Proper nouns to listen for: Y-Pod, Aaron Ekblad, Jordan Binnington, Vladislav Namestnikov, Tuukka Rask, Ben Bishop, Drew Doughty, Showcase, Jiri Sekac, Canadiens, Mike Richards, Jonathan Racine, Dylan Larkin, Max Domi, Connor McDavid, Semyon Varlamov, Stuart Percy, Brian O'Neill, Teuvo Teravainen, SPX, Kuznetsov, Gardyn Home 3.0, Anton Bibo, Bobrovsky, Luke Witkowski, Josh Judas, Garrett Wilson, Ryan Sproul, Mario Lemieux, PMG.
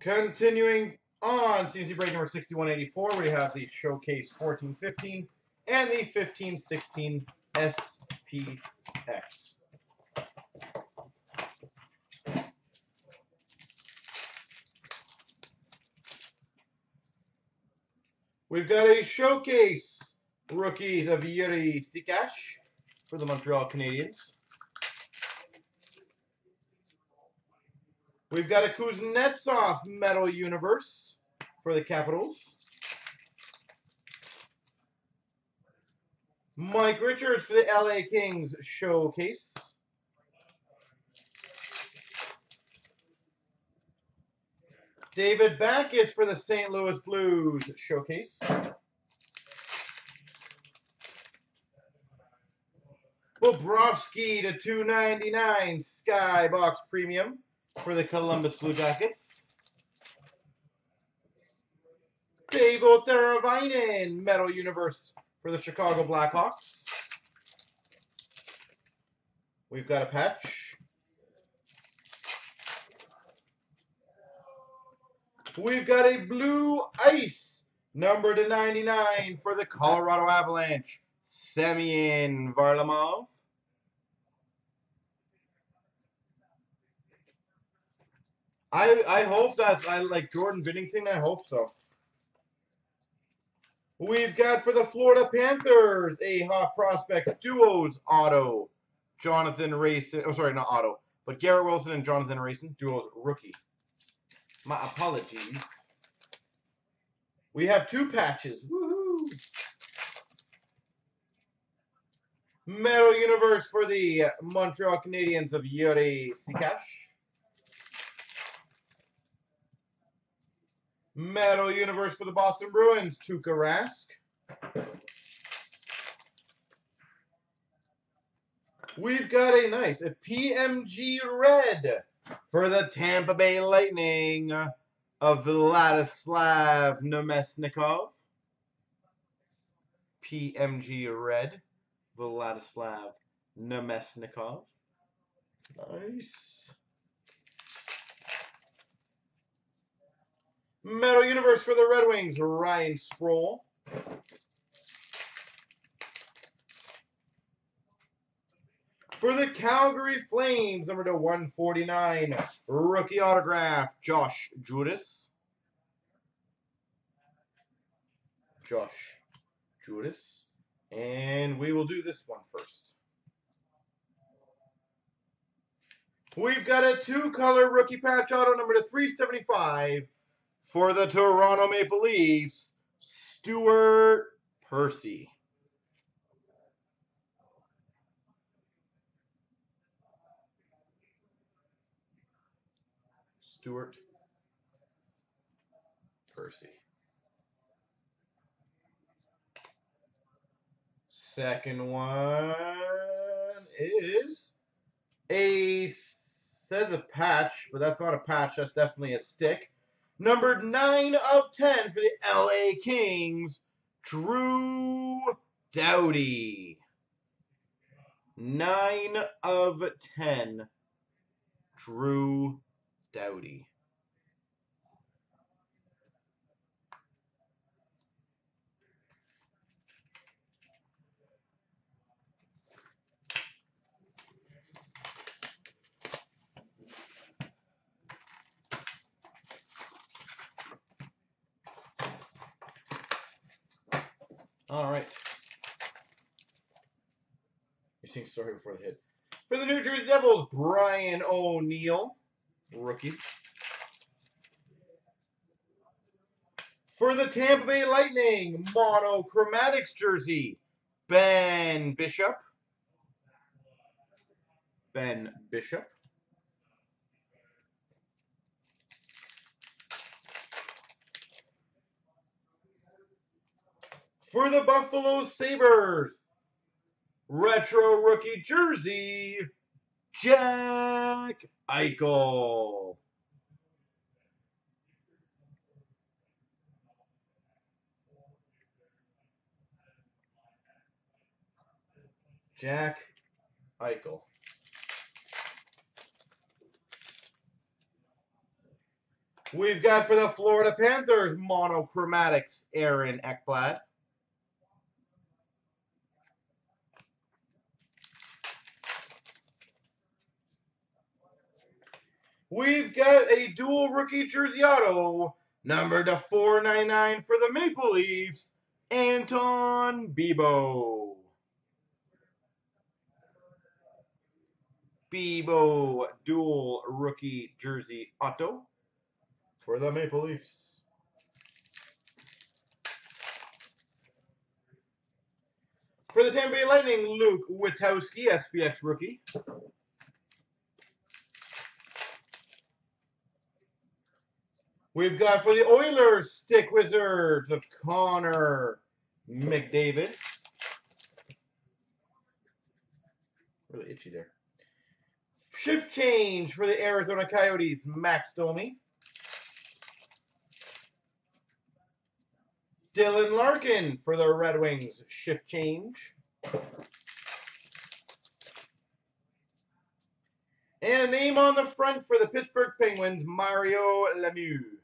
Continuing on CNC break number 6184, we have the Showcase 1415 and the 1516 SPX. We've got a Showcase Rookies of Jiri Sekac for the Montreal Canadiens. We've got a Kuznetsov Metal Universe for the Capitals. Mike Richards for the LA Kings Showcase. David Backes for the St. Louis Blues Showcase. Bobrovsky to 299 Skybox Premium for the Columbus Blue Jackets. Teuvo Teravainen, Metal Universe for the Chicago Blackhawks. We've got a patch. We've got a Blue Ice, number to 99 for the Colorado Avalanche, Semyon Varlamov. I hope that's, I like Jordan Binnington, I hope so. We've got for the Florida Panthers a Hot Prospects Duos Auto, Jonathan Racine, oh sorry, not Auto, but Garrett Wilson and Jonathan Racine, Duos Rookie. My apologies. We have two patches, woohoo! Metal Universe for the Montreal Canadiens of Jiri Sekac. Metal Universe for the Boston Bruins, Tuukka Rask. We've got a nice PMG Red for the Tampa Bay Lightning of Vladislav Namestnikov. PMG Red, Vladislav Namestnikov. Nice. Metal Universe for the Red Wings, Ryan Sproul. For the Calgary Flames, number to 149, rookie autograph, Josh Judas. Josh Judas. And we will do this one first. We've got a two-color rookie patch auto, number to 375. For the Toronto Maple Leafs, Stuart Percy. Stuart Percy. Second one is a set of patch, but that's not a patch, that's definitely a stick. Numbered 9 of 10 for the LA Kings, Drew Doughty. 9 of 10, Drew Doughty. All right. You're seeing story before the hit. For the New Jersey Devils, Brian O'Neill, rookie. For the Tampa Bay Lightning, monochromatics jersey, Ben Bishop. Ben Bishop. For the Buffalo Sabres, retro rookie jersey, Jack Eichel. Jack Eichel. We've got for the Florida Panthers, monochromatics, Aaron Ekblad. We've got a dual rookie jersey auto, number /499 for the Maple Leafs, Anton Bibo. Bibo dual rookie jersey auto for the Maple Leafs. For the Tampa Bay Lightning, Luke Witkowski, SPX rookie. We've got for the Oilers, Stick Wizards of Connor McDavid. Really itchy there. Shift change for the Arizona Coyotes, Max Domi. Dylan Larkin for the Red Wings, shift change. And a name on the front for the Pittsburgh Penguins, Mario Lemieux.